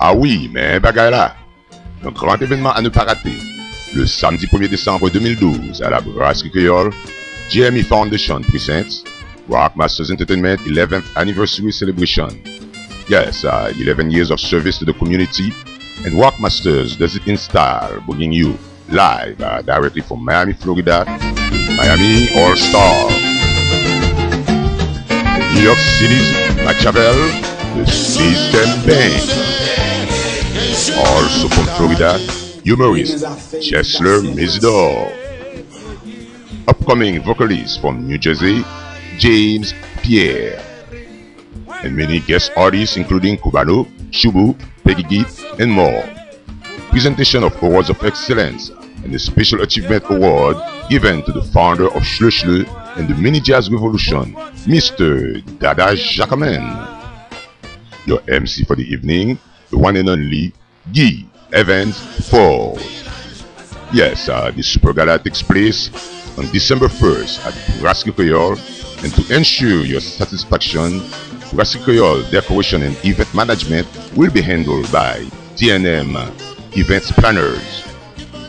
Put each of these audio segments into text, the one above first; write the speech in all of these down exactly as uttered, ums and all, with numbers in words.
Ah oui, mais bagaille là. Un grand événement à ne pas rater. Le samedi premier décembre deux mille douze, à la Brasserie Creole, J M E Foundation presents Rockmasters Entertainment eleventh Anniversary Celebration. Yes, uh, eleven years of service to the community, and Rockmasters does it in style, bringing you live uh, directly from Miami, Florida, Miami Allstars, New York City's Machavel, The System Band. Also from Florida, humorist Jesler Mezidor. Upcoming vocalists from New Jersey, James Pierre. And many guest artists including Kubano, Shubu, Peggy Gee, and more. Presentation of Awards of Excellence and a Special Achievement Award given to the founder of Schlöschlö and the Mini Jazz Revolution, Mister Dada Jacaman. Your M C for the evening, the one and only Gee Evans Ford. Yes, uh, the Super Gala takes place on December first at Brasserie Creole, and to ensure your satisfaction, Brasserie Creole decoration and event management will be handled by T N M events planners.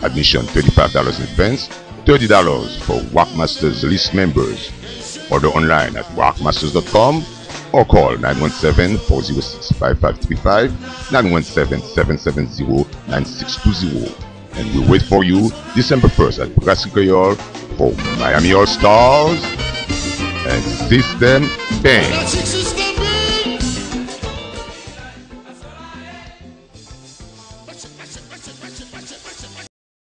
Admission thirty-five dollars in advance, thirty dollars for Rockmasters list members. Order online at rockmasters dot com or call nine one seven, four zero six, five five three five, nine one seven, seven seven zero, nine six two zero. And we wait for you December first at Brasserie Creole for Miami Allstars and System Band.